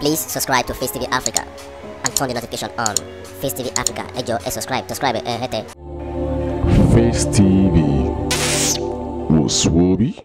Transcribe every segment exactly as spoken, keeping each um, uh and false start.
Please subscribe to Face T V Africa and turn the notification on. Face T V Africa, ejo, e subscribe, subscribe, eh, hete. Face T V, Muswobi.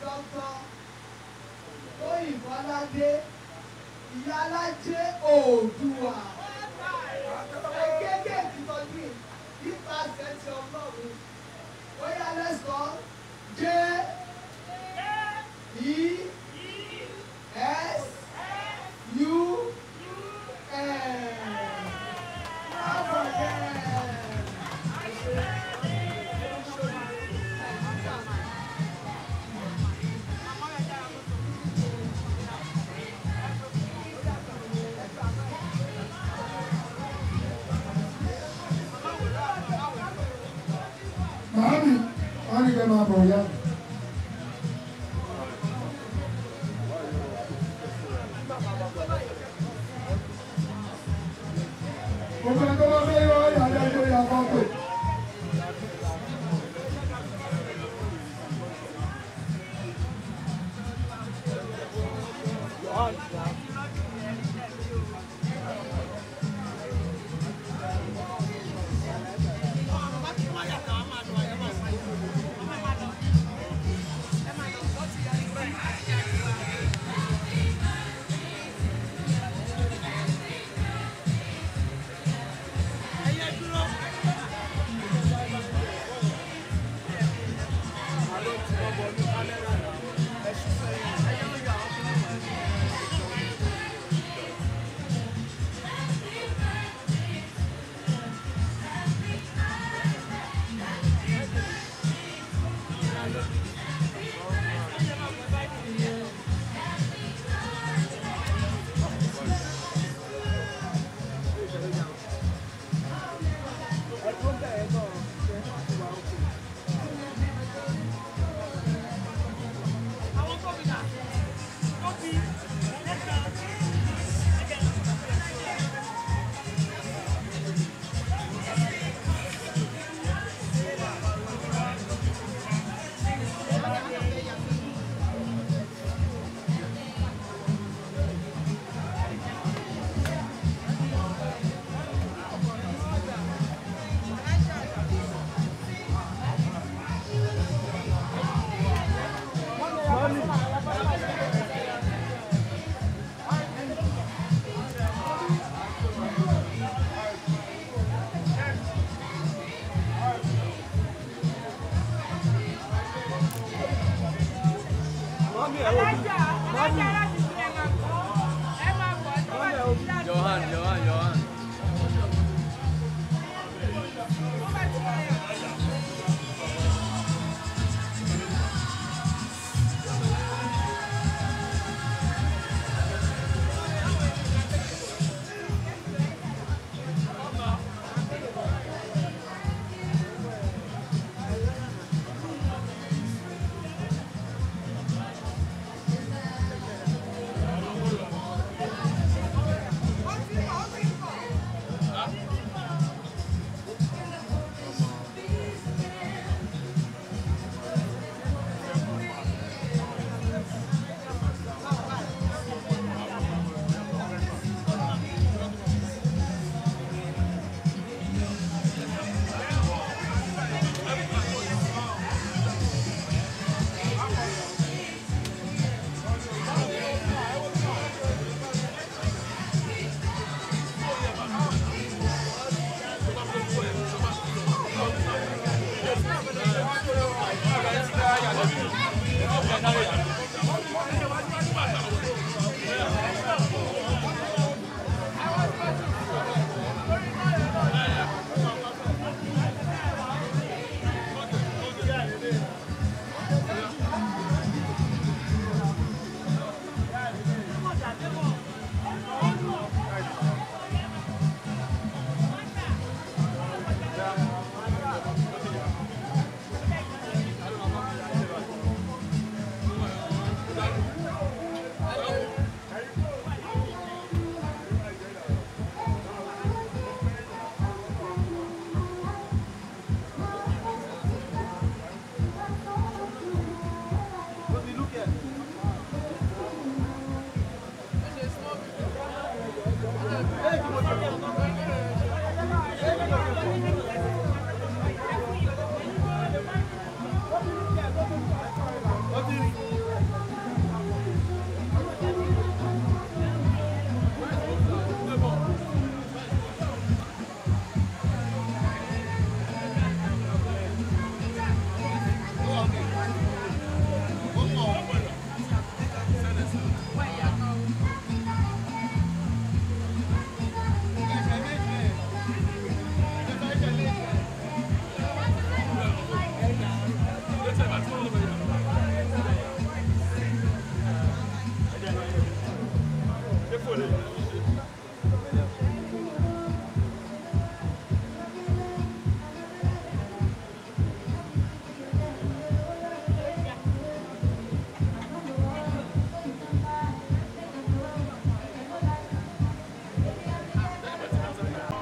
Doctor Oyebanji, Iyalaje Oòduà. Again, you pass that your problem. Oya, let's go. J E S U N. Come on, yeah.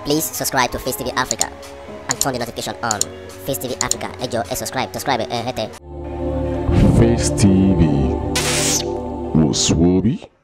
Please subscribe to Face T V Africa and turn the notification on. Face T V Africa, ejo, e subscribe, subscribe, eh, hete. Face T V, was swoby.